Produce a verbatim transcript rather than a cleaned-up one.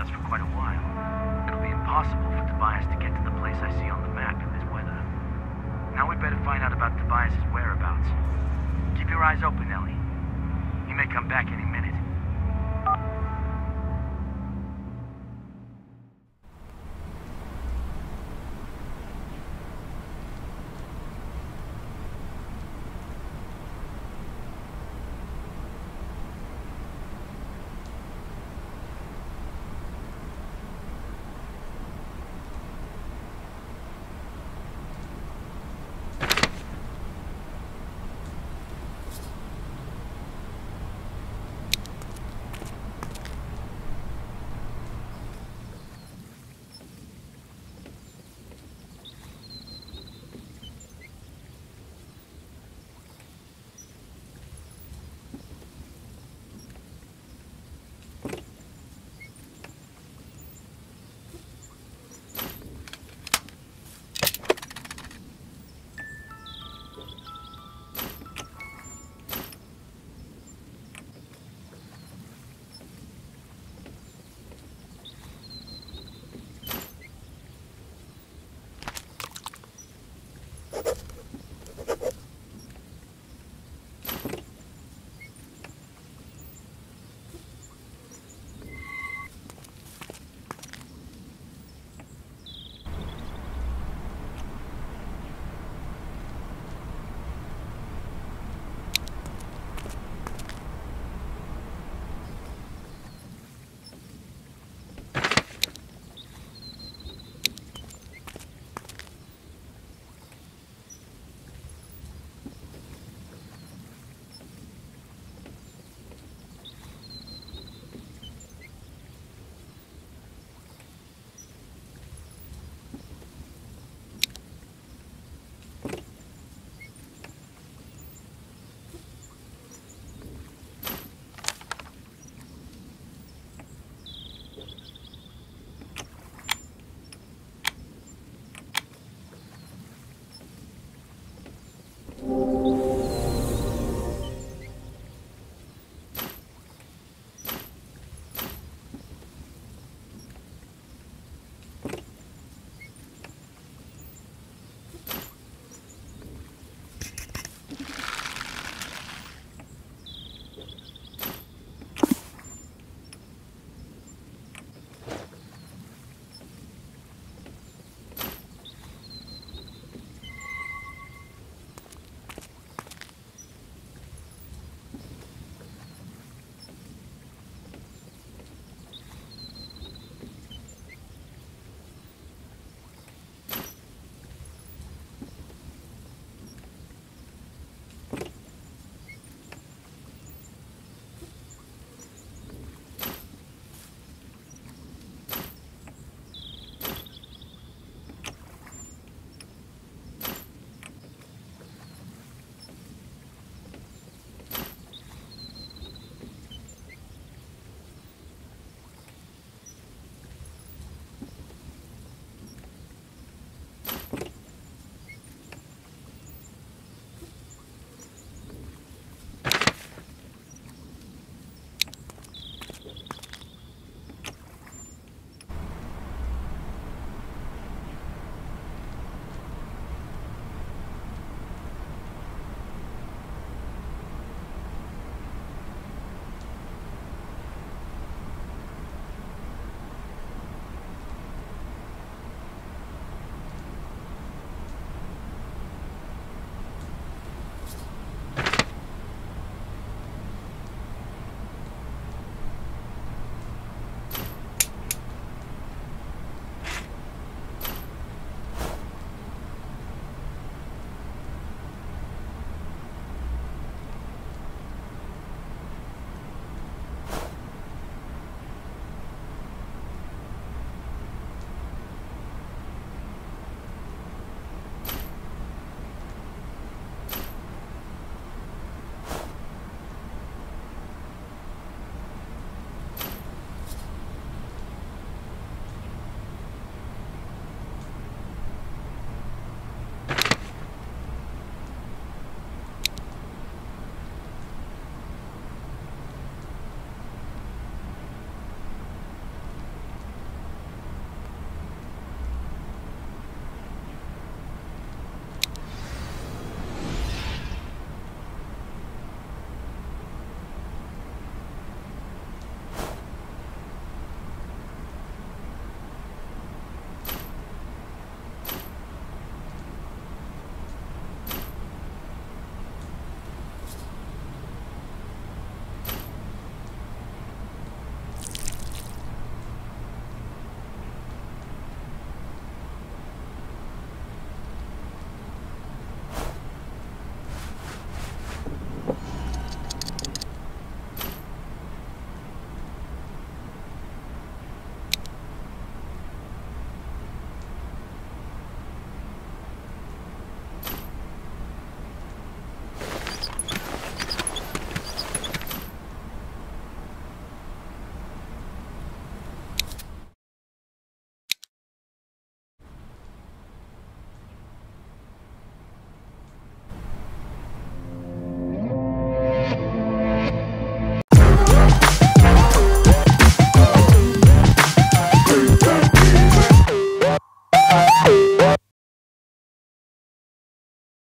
us for quite a while. It'll be impossible for Tobias to get to the place I see on the map in this weather. Now we'd better find out about Tobias' whereabouts. Keep your eyes open, Ellie. He may come back any